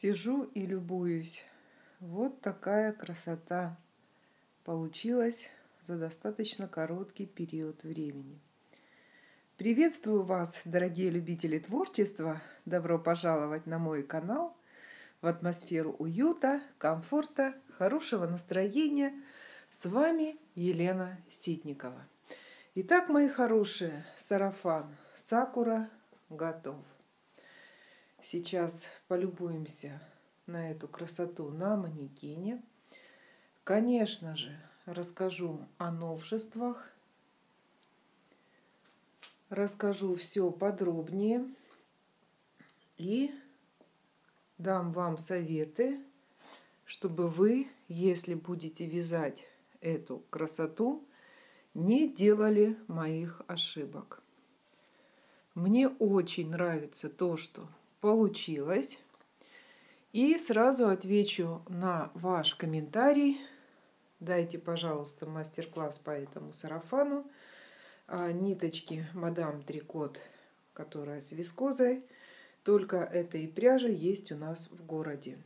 Сижу и любуюсь. Вот такая красота получилась за достаточно короткий период времени. Приветствую вас, дорогие любители творчества! Добро пожаловать на мой канал в атмосферу уюта, комфорта, хорошего настроения. С вами Елена Ситникова. Итак, мои хорошие, сарафан Сакура готов. Сейчас полюбуемся на эту красоту на манекене. Конечно же, расскажу о новшествах. Расскажу все подробнее и дам вам советы, чтобы вы, если будете вязать эту красоту, не делали моих ошибок. Мне очень нравится то, что получилось. И сразу отвечу на ваш комментарий. Дайте, пожалуйста, мастер-класс по этому сарафану. Ниточки Мадам Трикот, которая с вискозой. Только этой пряжи есть у нас в городе.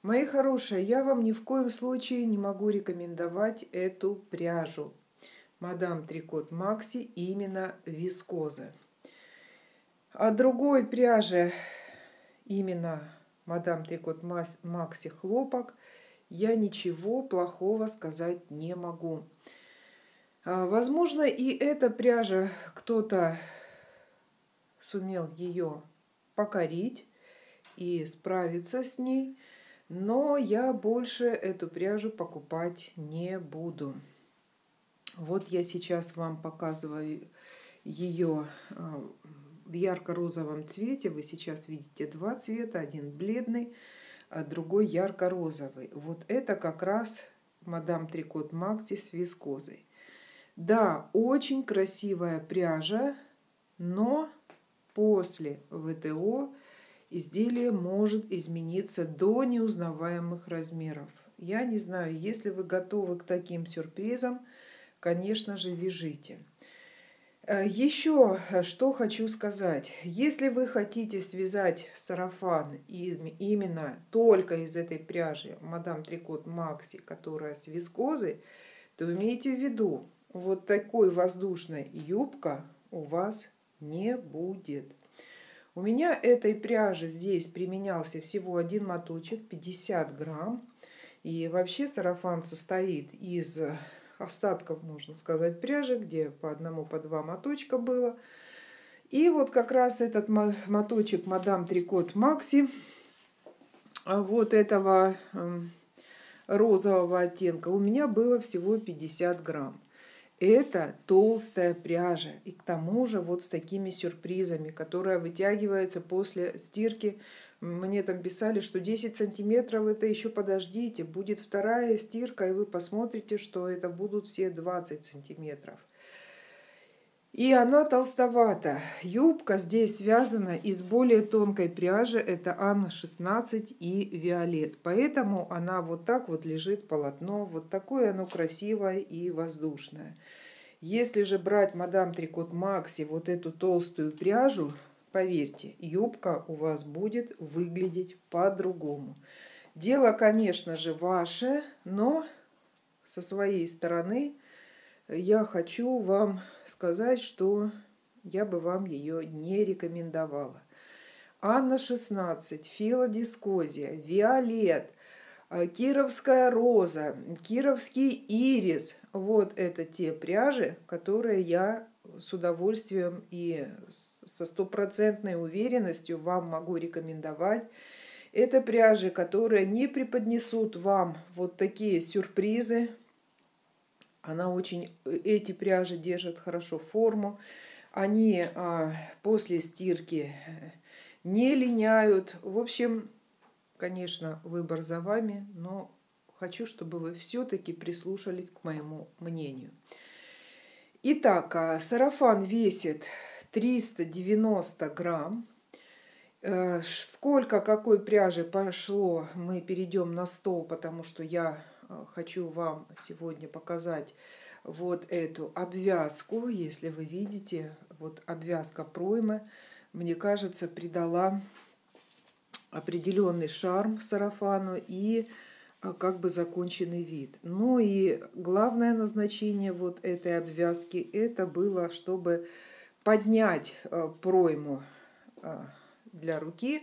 Мои хорошие, я вам ни в коем случае не могу рекомендовать эту пряжу. Мадам Трикот Макси именно вискоза. А другой пряжи, именно Мадам Трикот Макси хлопок, я ничего плохого сказать не могу. Возможно, и эта пряжа, кто-то сумел ее покорить и справиться с ней, но я больше эту пряжу покупать не буду. Вот я сейчас вам показываю ее в ярко-розовом цвете. Вы сейчас видите два цвета, один бледный, а другой ярко-розовый. Вот это как раз Мадам Трикот Макси с вискозой. Да, очень красивая пряжа, но после ВТО изделие может измениться до неузнаваемых размеров. Я не знаю, если вы готовы к таким сюрпризам, конечно же, вяжите. Еще что хочу сказать. Если вы хотите связать сарафан именно только из этой пряжи Мадам Трикот Макси, которая с вискозой, то имейте в виду, вот такой воздушной юбка у вас не будет. У меня этой пряжи здесь применялся всего один моточек, 50 грамм. И вообще сарафан состоит из остатков, можно сказать, пряжи, где по одному, по два моточка было. И вот как раз этот моточек Мадам Трикот Макси, вот этого розового оттенка, у меня было всего 50 грамм. Это толстая пряжа, и к тому же вот с такими сюрпризами, которая вытягивается после стирки. Мне там писали, что 10 сантиметров, это еще подождите, будет вторая стирка, и вы посмотрите, что это будут все 20 сантиметров. И она толстовата. Юбка здесь связана из более тонкой пряжи, это Анна 16 и Виолет. Поэтому она вот так вот лежит полотно, вот такое оно красивое и воздушное. Если же брать Мадам Трикот Макси вот эту толстую пряжу, поверьте, юбка у вас будет выглядеть по-другому. Дело, конечно же, ваше, но со своей стороны я хочу вам сказать, что я бы вам ее не рекомендовала. Анна 16, Филодискозия, Виолет, Кировская Роза, Кировский Ирис. Вот это те пряжи, которые я с удовольствием и со стопроцентной уверенностью вам могу рекомендовать. Это пряжи, которые не преподнесут вам вот такие сюрпризы. Эти пряжи держат хорошо форму, они после стирки не линяют. В общем, конечно, выбор за вами, но хочу, чтобы вы все-таки прислушались к моему мнению. Итак, сарафан весит 390 грамм. Сколько какой пряжи пошло, мы перейдем на стол, потому что я хочу вам сегодня показать вот эту обвязку. Если вы видите, вот обвязка проймы, мне кажется, придала определенный шарм сарафану и как бы законченный вид. Ну и главное назначение вот этой обвязки это было, чтобы поднять пройму для руки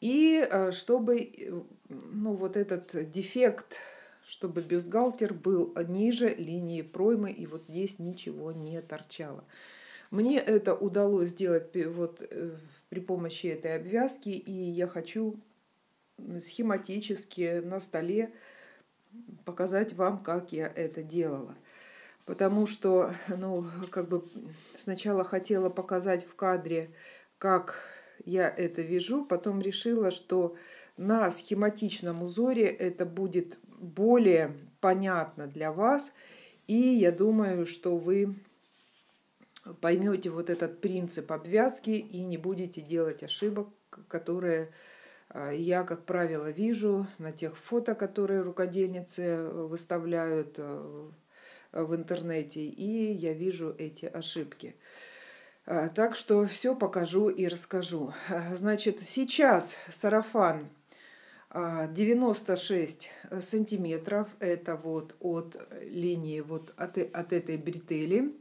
и чтобы вот этот дефект, чтобы бюстгальтер был ниже линии проймы и вот здесь ничего не торчало. Мне это удалось сделать вот при помощи этой обвязки, и я хочу схематически на столе показать вам, как я это делала. Потому что, как бы сначала хотела показать в кадре, как я это вяжу, потом решила, что на схематичном узоре это будет более понятно для вас, и я думаю, что вы поймете вот этот принцип обвязки и не будете делать ошибок, которые я, как правило, вижу на тех фото, которые рукодельницы выставляют в интернете, и я вижу эти ошибки. Так что все покажу и расскажу. Значит, сейчас сарафан 96 сантиметров, это вот от линии, вот от этой бретели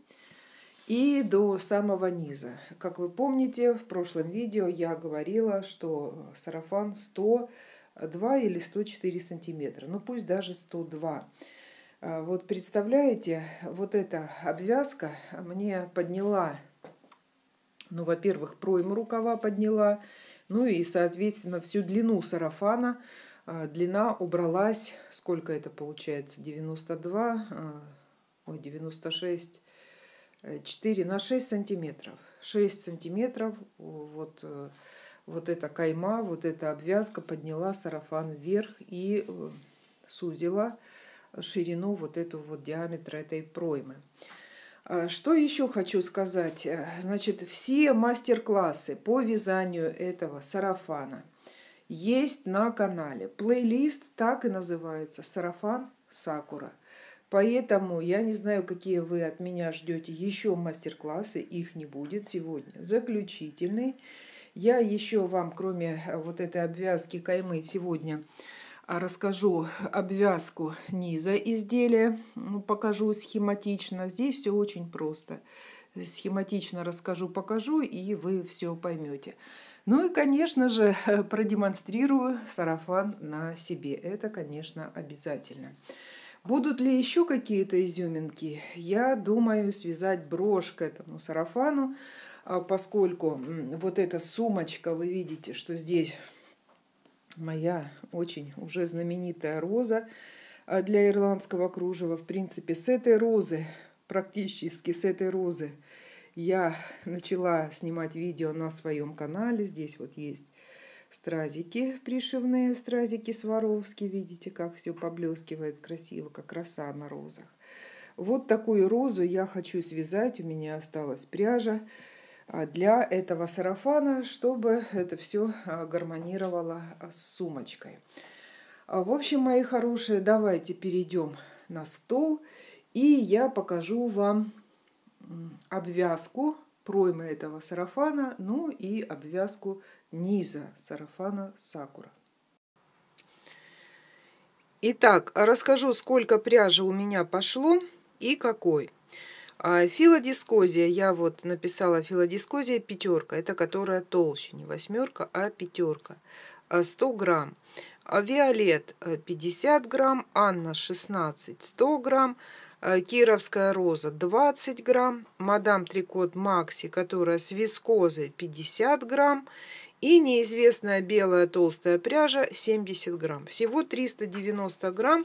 и до самого низа. Как вы помните, в прошлом видео я говорила, что сарафан 102 или 104 сантиметра, ну пусть даже 102. Вот представляете, вот эта обвязка мне подняла, во-первых, пройму рукава подняла, ну и, соответственно, всю длину сарафана, длина убралась, сколько это получается, 96, 4 на 6 сантиметров. 6 сантиметров вот эта кайма, вот эта обвязка подняла сарафан вверх и сузила ширину вот этого вот диаметра этой проймы. Что еще хочу сказать? Значит, все мастер-классы по вязанию этого сарафана есть на канале. Плейлист так и называется «Сарафан Сакура». Поэтому я не знаю, какие вы от меня ждете еще мастер-классы. Их не будет сегодня. Заключительный. Я еще вам, кроме вот этой обвязки каймы, сегодня расскажу обвязку низа изделия, покажу схематично. Здесь все очень просто. Схематично расскажу, покажу, и вы все поймете. Ну и, конечно же, продемонстрирую сарафан на себе. Это, конечно, обязательно. Будут ли еще какие-то изюминки? Я думаю связать брошь к этому сарафану, поскольку вот эта сумочка, вы видите, что здесь моя очень уже знаменитая роза для ирландского кружева. В принципе, с этой розы, практически с этой розы, я начала снимать видео на своем канале. Здесь вот есть стразики пришивные, стразики Сваровски. Видите, как все поблескивает красиво, как роса на розах. Вот такую розу я хочу связать. У меня осталась пряжа для этого сарафана, чтобы это все гармонировало с сумочкой. В общем, мои хорошие, давайте перейдем на стол, и я покажу вам обвязку проймы этого сарафана, ну и обвязку низа сарафана Сакура. Итак, расскажу, сколько пряжи у меня пошло и какой. Филодискозия, я вот написала филодискозия пятерка, это которая толще, не восьмерка, а пятерка, 100 грамм. Виолет 50 грамм, Анна 16 100 грамм, Кировская роза 20 грамм, Мадам Трикот Макси, которая с вискозой 50 грамм и неизвестная белая толстая пряжа 70 грамм. Всего 390 грамм.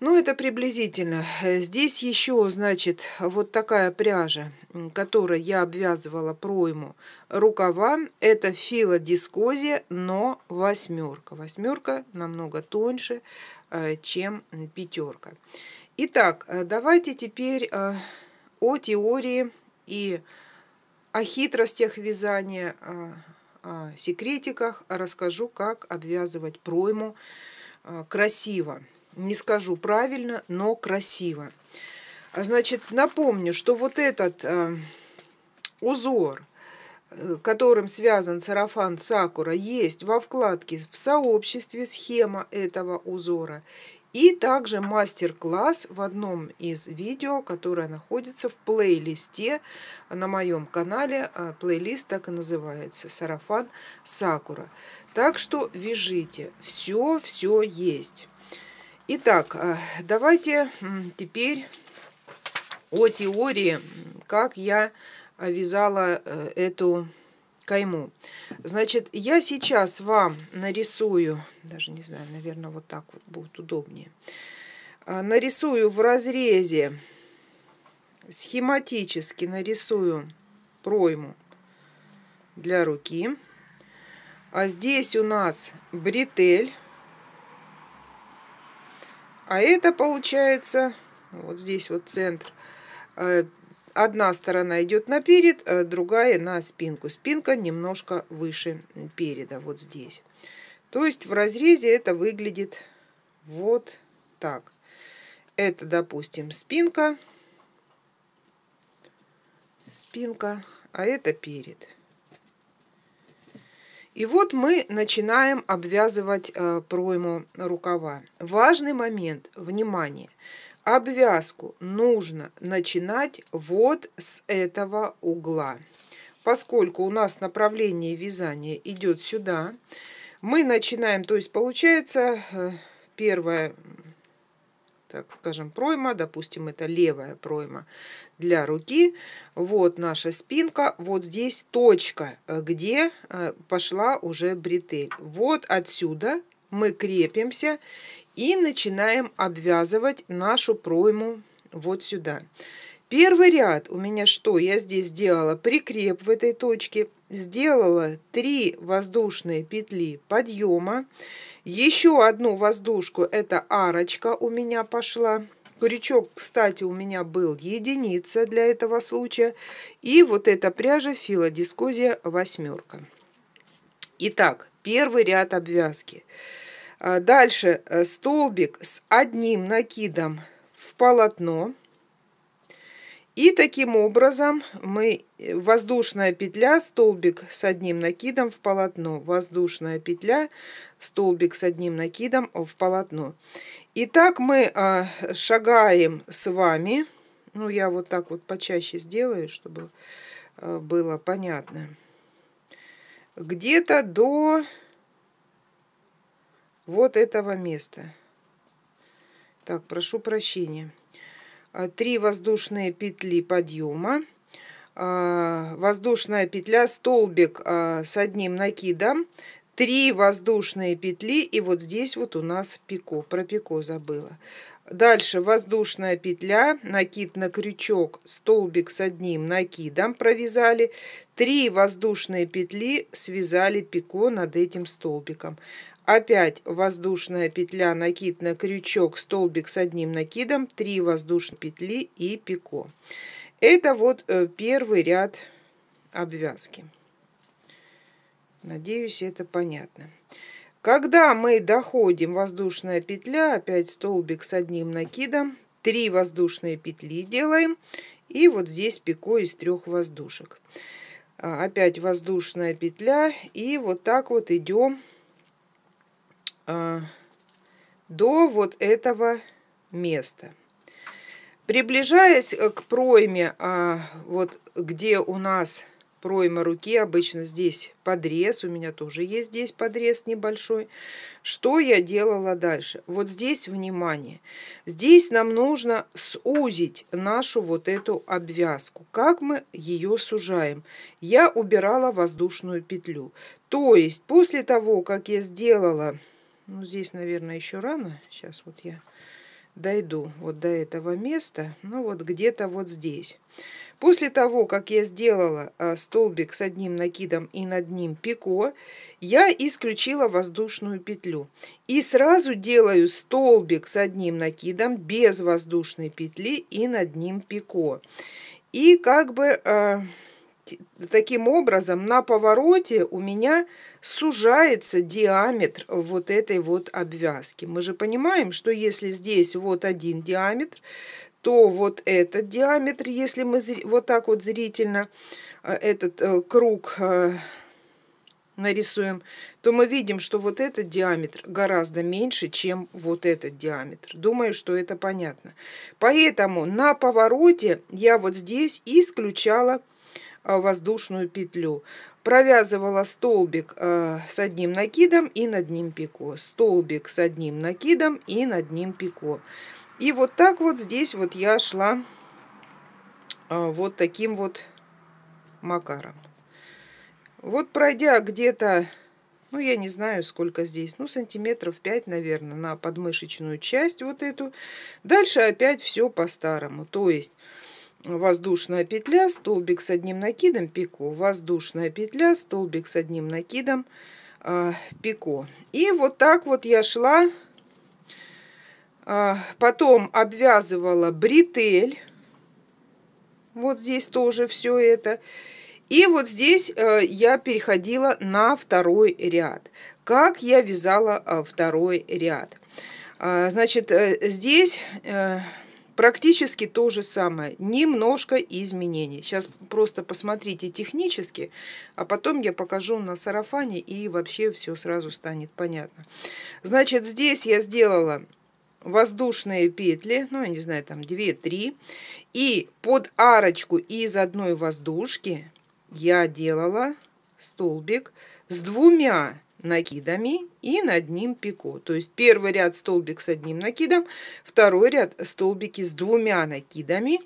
Ну, это приблизительно. Здесь еще, значит, вот такая пряжа, которой я обвязывала пройму рукава. Это филодискозия, но восьмерка. Восьмерка намного тоньше, чем пятерка. Итак, давайте теперь о теории и о хитростях вязания, о секретиках расскажу, как обвязывать пройму красиво. Не скажу правильно, но красиво. Значит, напомню, что вот этот узор которым связан сарафан Сакура, есть во вкладке «В сообществе» схема этого узора. И также мастер-класс в одном из видео, которое находится в плейлисте на моем канале. Плейлист так и называется «Сарафан Сакура». Так что вяжите. Все есть. Итак, давайте теперь о теории, как я вязала эту кайму. Значит, я сейчас вам нарисую, даже не знаю, наверное, вот так вот будет удобнее. Нарисую в разрезе, схематически нарисую пройму для руки. А здесь у нас бретель. А это получается, вот здесь вот центр. Одна сторона идет на перед, а другая на спинку. Спинка немножко выше переда, вот здесь. То есть в разрезе это выглядит вот так. Это, допустим, спинка. Спинка, а это перед. И вот мы начинаем обвязывать пройму рукава. Важный момент, внимание! Обвязку нужно начинать вот с этого угла. Поскольку у нас направление вязания идет сюда, мы начинаем, то есть получается первая, так скажем, пройма, допустим, это левая пройма для руки. Вот наша спинка, вот здесь точка, где пошла уже бретель. Вот отсюда мы крепимся и начинаем обвязывать нашу пройму вот сюда. Первый ряд у меня что? Я здесь сделала прикреп в этой точке, сделала 3 воздушные петли подъема, еще одну воздушку, это арочка у меня пошла. Крючок, кстати, у меня был единица для этого случая. И вот эта пряжа Филодискозия 8. Итак, первый ряд обвязки. Дальше столбик с одним накидом в полотно. И таким образом мы воздушная петля, столбик с одним накидом в полотно. Воздушная петля, столбик с одним накидом в полотно. И так мы шагаем с вами. Ну, я вот так вот почаще сделаю, чтобы было понятно. Где-то до вот этого места. Так, прошу прощения. 3 воздушные петли подъема, воздушная петля, столбик с одним накидом, 3 воздушные петли, и вот здесь вот у нас пико, про пико забыла. Дальше воздушная петля, накид на крючок, столбик с одним накидом провязали, 3 воздушные петли, связали пико над этим столбиком. Опять воздушная петля, накид на крючок, столбик с одним накидом, 3 воздушные петли и пико. Это вот первый ряд обвязки. Надеюсь, это понятно. Когда мы доходим, воздушная петля, опять столбик с одним накидом, 3 воздушные петли делаем. И вот здесь пико из 3 воздушек. Опять воздушная петля. И вот так вот идем до вот этого места. Приближаясь к пройме, вот где у нас пройма руки, обычно здесь подрез, у меня тоже есть здесь подрез небольшой. Что я делала дальше? Вот здесь, внимание, здесь нам нужно сузить нашу вот эту обвязку. Как мы ее сужаем? Я убирала воздушную петлю. То есть после того, как я сделала... Ну, здесь, наверное, еще рано. Сейчас вот я дойду вот до этого места. Ну, вот где-то вот здесь. После того, как я сделала столбик с одним накидом и над ним пико, я исключила воздушную петлю. И сразу делаю столбик с одним накидом без воздушной петли и над ним пико. И как бы... таким образом, на повороте у меня сужается диаметр вот этой вот обвязки. Мы же понимаем, что если здесь вот один диаметр, то вот этот диаметр, если мы вот так вот зрительно этот круг нарисуем, то мы видим, что вот этот диаметр гораздо меньше, чем вот этот диаметр. Думаю, что это понятно. Поэтому на повороте я вот здесь исключала воздушную петлю. Провязывала столбик с одним накидом и над ним пико. Столбик с одним накидом и над ним пико. И вот так вот здесь вот я шла вот таким вот макаром. Вот пройдя где-то, ну я не знаю сколько здесь, ну сантиметров 5, наверное, на подмышечную часть вот эту. Дальше опять все по-старому. То есть воздушная петля, столбик с одним накидом, пико. Воздушная петля, столбик с одним накидом, пико. И вот так вот я шла. Потом обвязывала бретель. Вот здесь тоже все это. И вот здесь я переходила на второй ряд. Как я вязала второй ряд? Значит, здесь практически то же самое. Немножко изменений. Сейчас просто посмотрите технически, а потом я покажу на сарафане, и вообще все сразу станет понятно. Значит, здесь я сделала воздушные петли, ну я не знаю, там 2-3, и под арочку из одной воздушки я делала столбик с двумя накидами и над ним пико. То есть первый ряд столбик с одним накидом, второй ряд столбики с двумя накидами.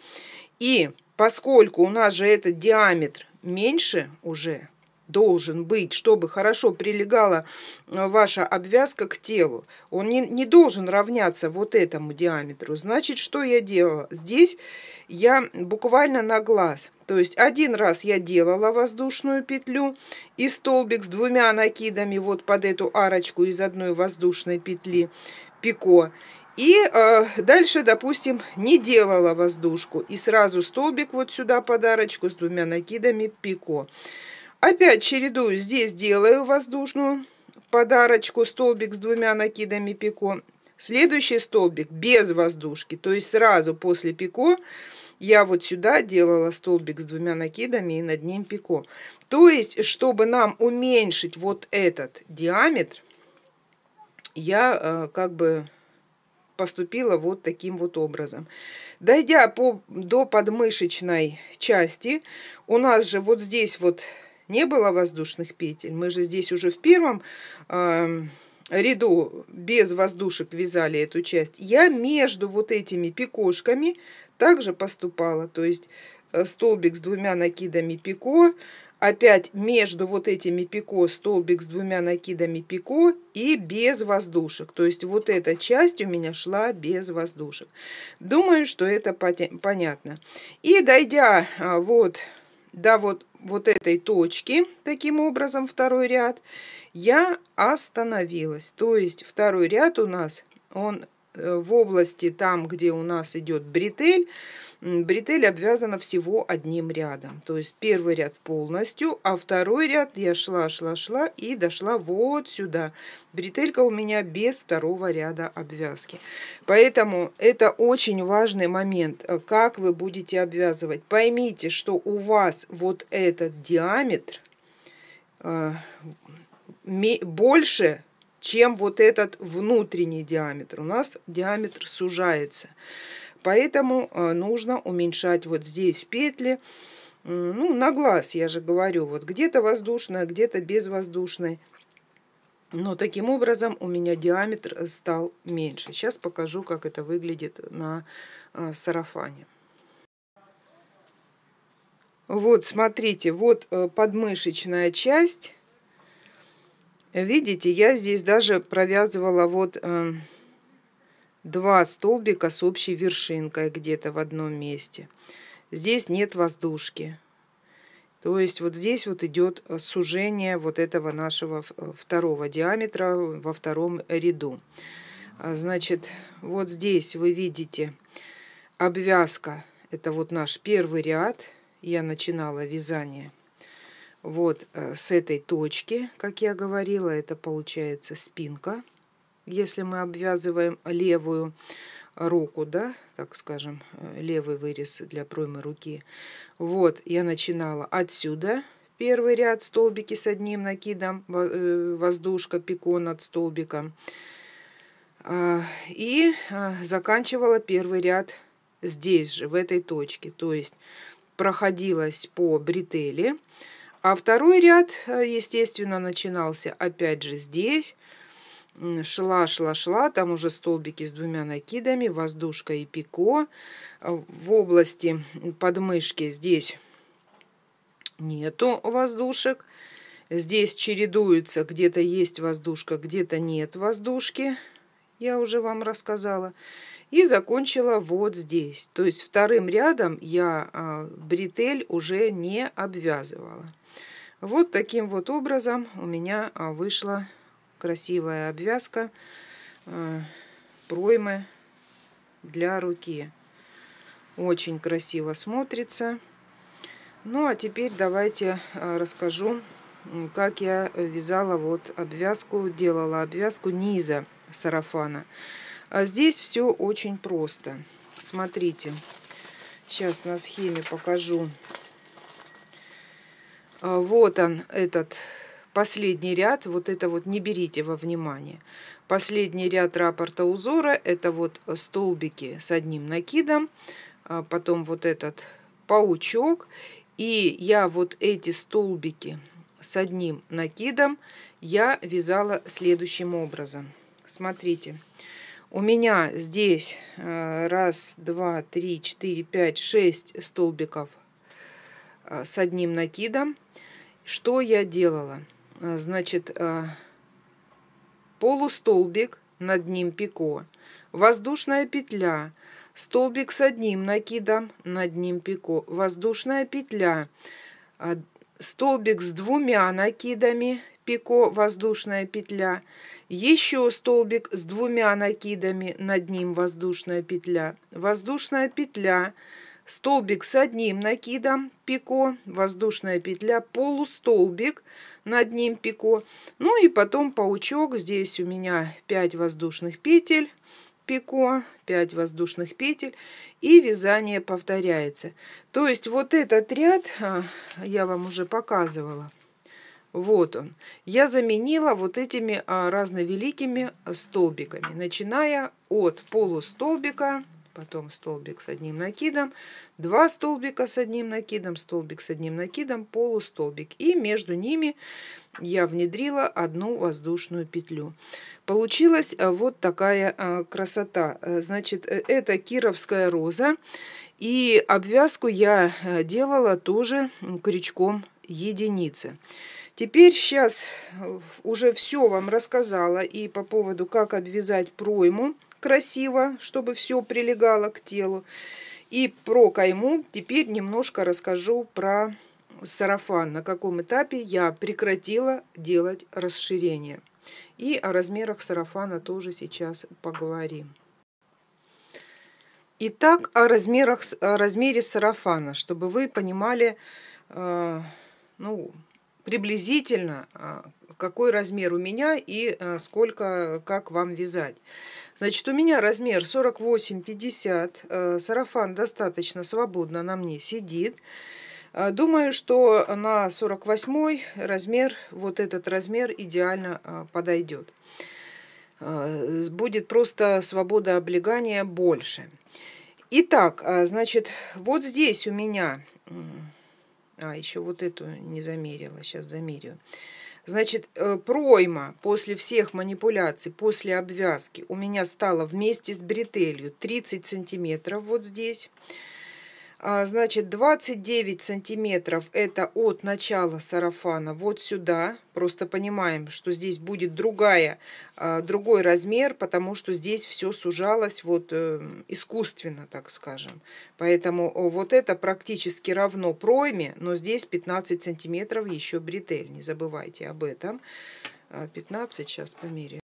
И поскольку у нас же этот диаметр меньше уже должен быть, чтобы хорошо прилегала ваша обвязка к телу, он не должен равняться вот этому диаметру. Значит, что я делала? Здесь я буквально на глаз. То есть один раз я делала воздушную петлю и столбик с двумя накидами вот под эту арочку из одной воздушной петли пико. И дальше, допустим, не делала воздушку и сразу столбик вот сюда под арочку с двумя накидами пико. Опять чередую, здесь делаю воздушную подарочку, столбик с двумя накидами пико. Следующий столбик без воздушки, то есть сразу после пико я вот сюда делала столбик с двумя накидами и над ним пико. То есть, чтобы нам уменьшить вот этот диаметр, я как бы поступила вот таким вот образом. Дойдя до подмышечной части, у нас же вот здесь вот не было воздушных петель. Мы же здесь уже в первом ряду без воздушек вязали эту часть. Я между вот этими пикошками также поступала. То есть столбик с двумя накидами пико. Опять между вот этими пико столбик с двумя накидами пико и без воздушек. То есть вот эта часть у меня шла без воздушек. Думаю, что это понятно. И дойдя вот до вот этой точки, таким образом второй ряд, я остановилась. То есть второй ряд у нас, он в области там, где у нас идет бретель. Бретель обвязана всего одним рядом. То есть первый ряд полностью, а второй ряд я шла и дошла вот сюда. Бретелька у меня без второго ряда обвязки. Поэтому это очень важный момент, как вы будете обвязывать. Поймите, что у вас вот этот диаметр больше, чем вот этот внутренний диаметр. У нас диаметр сужается. Поэтому нужно уменьшать вот здесь петли. Ну, на глаз, я же говорю, вот где-то воздушная, где-то безвоздушная. Но таким образом у меня диаметр стал меньше. Сейчас покажу, как это выглядит на сарафане. Вот, смотрите, вот подмышечная часть. Видите, я здесь даже провязывала вот два столбика с общей вершинкой где-то в одном месте. Здесь нет воздушки. То есть вот здесь вот идет сужение вот этого нашего второго диаметра во втором ряду. Значит, вот здесь вы видите обвязка. Это вот наш первый ряд. Я начинала вязание вот с этой точки, как я говорила. Это получается спинка. Если мы обвязываем левую руку, да, так скажем, левый вырез для проймы руки. Вот, я начинала отсюда. Первый ряд столбики с одним накидом, воздушка, пикон над столбиком. И заканчивала первый ряд здесь же, в этой точке. То есть проходилась по бретели. А второй ряд, естественно, начинался опять же здесь. Шла, там уже столбики с двумя накидами, воздушка и пико. В области подмышки здесь нету воздушек. Здесь чередуется, где-то есть воздушка, где-то нет воздушки. Я уже вам рассказала. И закончила вот здесь. То есть вторым рядом я бретель уже не обвязывала. Вот таким вот образом у меня вышла красивая обвязка проймы для руки. Очень красиво смотрится. Ну а теперь давайте расскажу, как я вязала вот обвязку, делала обвязку низа сарафана. А здесь все очень просто. Смотрите, сейчас на схеме покажу. Вот он, этот последний ряд, вот это вот не берите во внимание. Последний ряд раппорта узора, это вот столбики с одним накидом, потом вот этот паучок. И я вот эти столбики с одним накидом я вязала следующим образом. Смотрите, у меня здесь 1, 2, 3, 4, 5, 6 столбиков с одним накидом. Что я делала? Значит, полустолбик, над ним пико, воздушная петля, столбик с одним накидом, над ним пико, воздушная петля, столбик с двумя накидами, пико, воздушная петля, еще столбик с двумя накидами, над ним воздушная петля, столбик с одним накидом, пико, воздушная петля, полустолбик, над ним пико, ну и потом паучок. Здесь у меня 5 воздушных петель, пико, 5 воздушных петель, и вязание повторяется. То есть вот этот ряд я вам уже показывала. Вот он. Я заменила вот этими разновеликими столбиками, начиная от полустолбика, потом столбик с одним накидом, 2 столбика с одним накидом, столбик с одним накидом, полустолбик. И между ними я внедрила одну воздушную петлю. Получилась вот такая красота. Значит, это Кировская роза. И обвязку я делала тоже крючком единицы. Теперь сейчас уже все вам рассказала и по поводу, как обвязать пройму красиво, чтобы все прилегало к телу, и про кайму. Теперь немножко расскажу про сарафан, на каком этапе я прекратила делать расширение. И о размерах сарафана тоже сейчас поговорим. Итак, о размере сарафана, чтобы вы понимали, ну, приблизительно, какой размер у меня и сколько, как вам вязать. Значит, у меня размер 48-50. Сарафан достаточно свободно на мне сидит. Думаю, что на 48-й размер, вот этот размер идеально подойдет. Будет просто свобода облегания больше. Итак, значит, вот здесь у меня... А, еще вот эту не замерила, сейчас замерю. Значит, пройма после всех манипуляций, после обвязки у меня стала вместе с бретелью 30 сантиметров вот здесь. Значит, 29 сантиметров это от начала сарафана вот сюда. Просто понимаем, что здесь будет другой размер, потому что здесь все сужалось вот искусственно, так скажем. Поэтому вот это практически равно пройме, но здесь 15 сантиметров еще бретель. Не забывайте об этом. 15, сейчас померяю.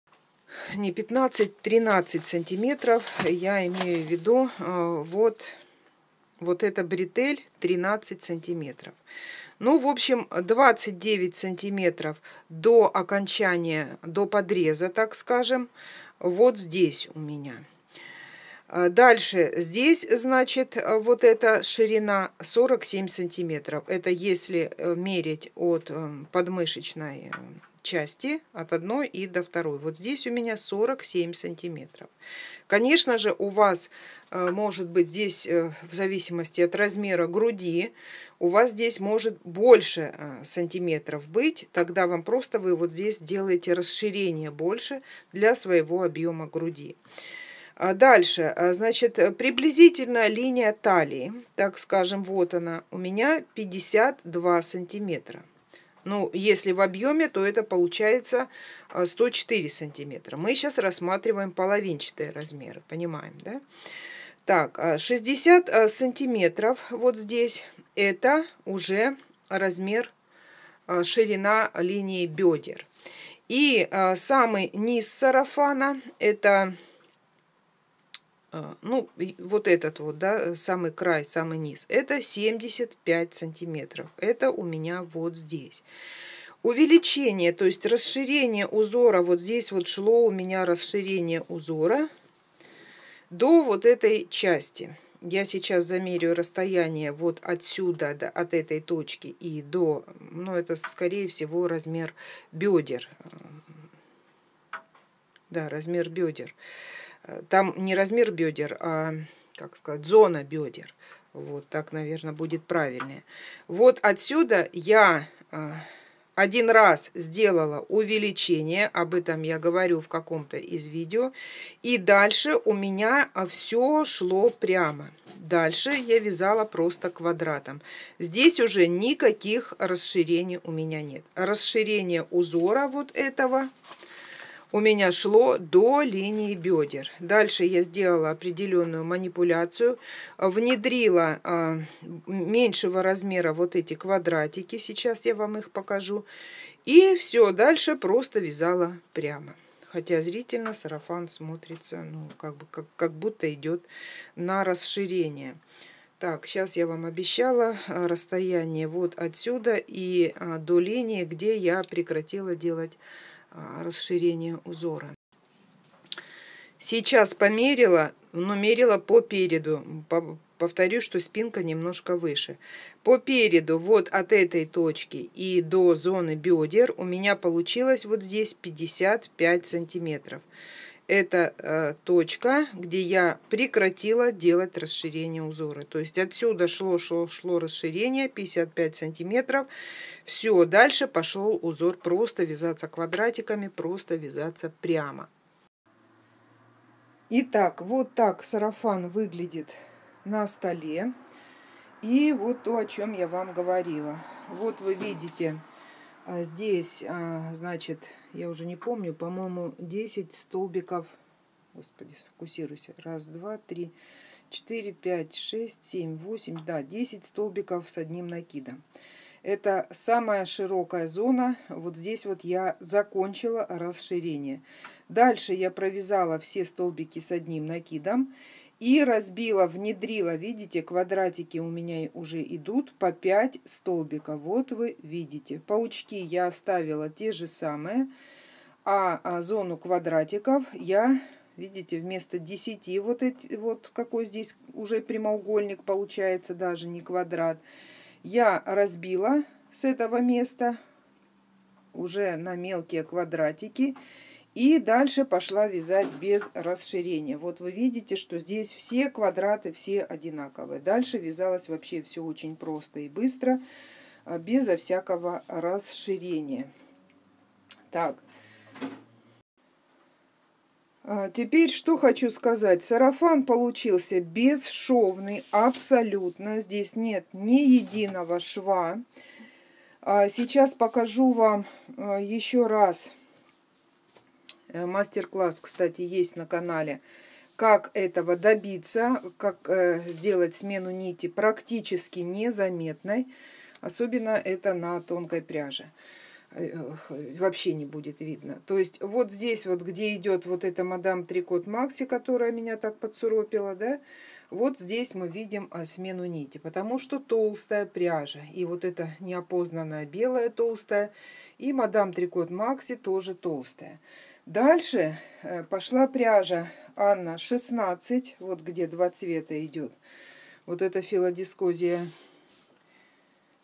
Не 15, 13 сантиметров. Я имею в виду вот эта бретель 13 сантиметров. Ну, в общем, 29 сантиметров до окончания, до подреза, так скажем, вот здесь у меня. Дальше здесь, значит, вот эта ширина 47 сантиметров. Это если мерить от подмышечной части, от 1 и до 2. Вот здесь у меня 47 сантиметров. Конечно же, у вас может быть здесь, в зависимости от размера груди, у вас здесь может больше сантиметров быть. Тогда вам просто вы вот здесь делаете расширение больше для своего объема груди. Дальше, значит, приблизительно линия талии, так скажем, вот она, у меня 52 сантиметра. Ну, если в объеме, то это получается 104 сантиметра. Мы сейчас рассматриваем половинчатые размеры, понимаем, да? Так, 60 сантиметров вот здесь, это уже размер, ширина линии бедер. И самый низ сарафана, это... Ну, вот этот вот, да, самый край, самый низ. Это 75 сантиметров. Это у меня вот здесь. Увеличение, то есть расширение узора. Вот здесь вот шло у меня расширение узора до вот этой части. Я сейчас замерю расстояние вот отсюда, от этой точки и до... Ну, это, скорее всего, размер бедер. Да, размер бедер. Там не размер бедер, а, как сказать, зона бедер. Вот так, наверное, будет правильнее. Вот отсюда я один раз сделала увеличение. Об этом я говорю в каком-то из видео. И дальше у меня все шло прямо. Дальше я вязала просто квадратом. Здесь уже никаких расширений у меня нет. Расширение узора вот этого... У меня шло до линии бедер. Дальше я сделала определенную манипуляцию, внедрила меньшего размера вот эти квадратики. Сейчас я вам их покажу. И все, дальше просто вязала прямо. Хотя зрительно сарафан смотрится, ну, как бы, как будто идет на расширение. Так, сейчас я вам обещала расстояние вот отсюда и до линии, где я прекратила делать расширение узора. Сейчас померила, но мерила по переду. Повторю, что спинка немножко выше. По переду вот от этой точки и до зоны бедер у меня получилось вот здесь 55 сантиметров. Это точка, где я прекратила делать расширение узора. То есть отсюда шло расширение 55 сантиметров. Все, дальше пошел узор просто вязаться квадратиками, просто вязаться прямо. Итак, вот так сарафан выглядит на столе. И вот то, о чем я вам говорила. Вот вы видите... Здесь, значит, я уже не помню, по-моему, 10 столбиков. Господи, сфокусируйся. Раз, два, три, 4, 5, 6, 7, 8. Да, 10 столбиков с одним накидом. Это самая широкая зона. Вот здесь вот я закончила расширение. Дальше я провязала все столбики с одним накидом. И разбила, внедрила, видите, квадратики у меня уже идут по 5 столбиков. Вот вы видите. Паучки я оставила те же самые, а зону квадратиков я, видите, вместо 10, вот эти, вот какой здесь уже прямоугольник получается, даже не квадрат, я разбила с этого места уже на мелкие квадратики. И дальше пошла вязать без расширения. Вот вы видите, что здесь все квадраты, все одинаковые. Дальше вязалось вообще все очень просто и быстро, безо всякого расширения. Так. Теперь что хочу сказать. Сарафан получился бесшовный абсолютно. Здесь нет ни единого шва. Сейчас покажу вам еще раз. Мастер-класс, кстати, есть на канале. Как этого добиться, как сделать смену нити практически незаметной. Особенно это на тонкой пряже. Вообще не будет видно. То есть вот здесь, вот где идет вот эта мадам Трикот Макси, которая меня так подсуропила, да? Вот здесь мы видим смену нити. Потому что толстая пряжа. И вот эта неопознанная белая толстая. И мадам Трикот Макси тоже толстая. Дальше пошла пряжа Анна 16, вот где два цвета идет. Вот это филодискозия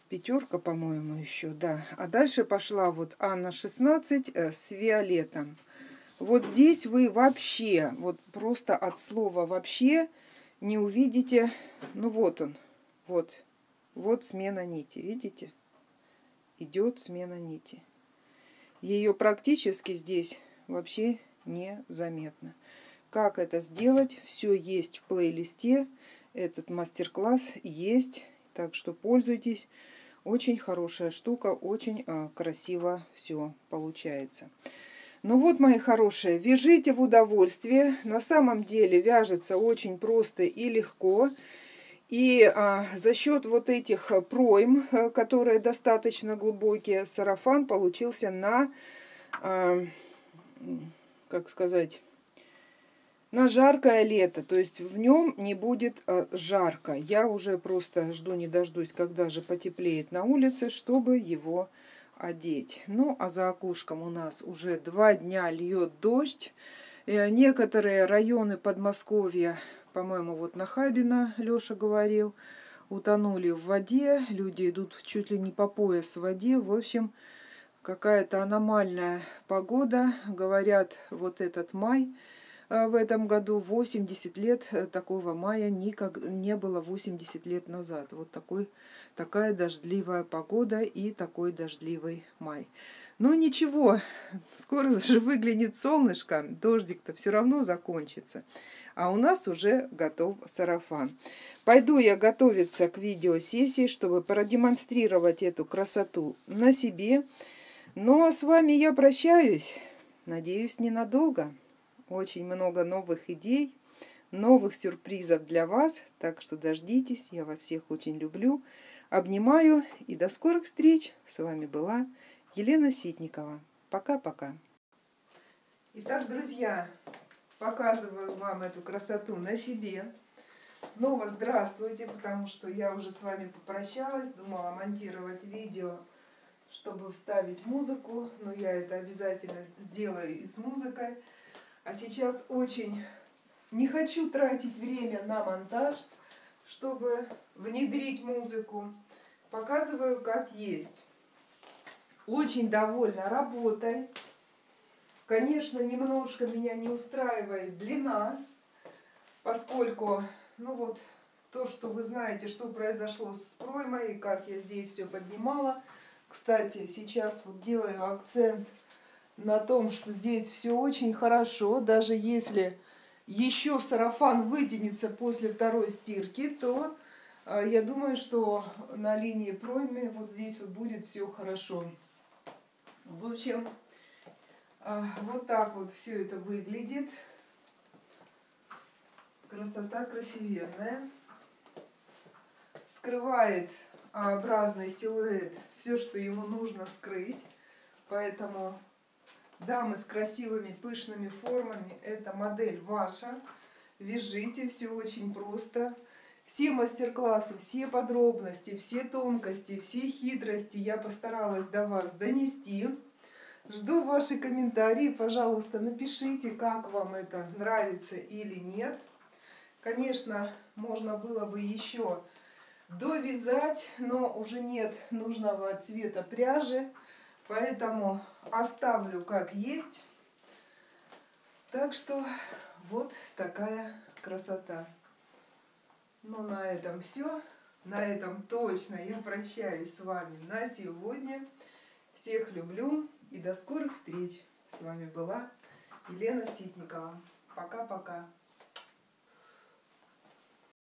пятерка, по-моему, еще, да. А дальше пошла вот Анна 16 с виолетом. Вот здесь вы вообще, вот просто от слова вообще не увидите. Ну вот он, вот, вот смена нити, видите? Идет смена нити. Ее практически здесь вообще незаметно. Как это сделать? Все есть в плейлисте. Этот мастер-класс есть. Так что пользуйтесь. Очень хорошая штука. Очень красиво все получается. Ну вот, мои хорошие, вяжите в удовольствие. На самом деле вяжется очень просто и легко. И за счет вот этих пройм, которые достаточно глубокие, сарафан получился на, как сказать, на жаркое лето. То есть в нем не будет жарко. Я уже просто жду не дождусь, когда же потеплеет на улице, чтобы его одеть. Ну, а за окошком у нас уже 2 дня льет дождь. Некоторые районы Подмосковья, по-моему, вот Нахабино, Леша говорил, утонули в воде, люди идут чуть ли не по пояс в воде. В общем, какая-то аномальная погода. Говорят, вот этот май в этом году 80 лет, такого мая никак не было 80 лет назад. Вот такая дождливая погода и такой дождливый май. Ну ничего, скоро же выглянет солнышко, дождик-то все равно закончится. А у нас уже готов сарафан. Пойду я готовиться к видеосессии, чтобы продемонстрировать эту красоту на себе. Ну а с вами я прощаюсь. Надеюсь, ненадолго. Очень много новых идей, новых сюрпризов для вас. Так что дождитесь. Я вас всех очень люблю. Обнимаю. И до скорых встреч. С вами была Елена Ситникова. Пока-пока. Итак, друзья, показываю вам эту красоту на себе. Снова здравствуйте, потому что я уже с вами попрощалась. Думала монтировать видео, чтобы вставить музыку. Но я это обязательно сделаю и с музыкой. А сейчас очень не хочу тратить время на монтаж, чтобы внедрить музыку. Показываю, как есть. Очень довольна работой. Конечно, немножко меня не устраивает длина, поскольку, ну вот, то, что вы знаете, что произошло с проймой, и как я здесь все поднимала. Кстати, сейчас вот делаю акцент на том, что здесь все очень хорошо. Даже если еще сарафан вытянется после второй стирки, то я думаю, что на линии проймы вот здесь вот будет все хорошо. В общем, вот так вот все это выглядит. Красота красивенная. Скрывает образный силуэт все, что ему нужно скрыть. Поэтому дамы с красивыми пышными формами, эта модель ваша. Вяжите, все очень просто. Все мастер-классы, все подробности, все тонкости, все хитрости я постаралась до вас донести. Жду ваши комментарии, пожалуйста, напишите, как вам это, нравится или нет. Конечно, можно было бы еще довязать, но уже нет нужного цвета пряжи, поэтому оставлю как есть. Так что вот такая красота. Ну, на этом все. На этом точно я прощаюсь с вами на сегодня. Всех люблю. И до скорых встреч! С вами была Елена Ситникова. Пока-пока!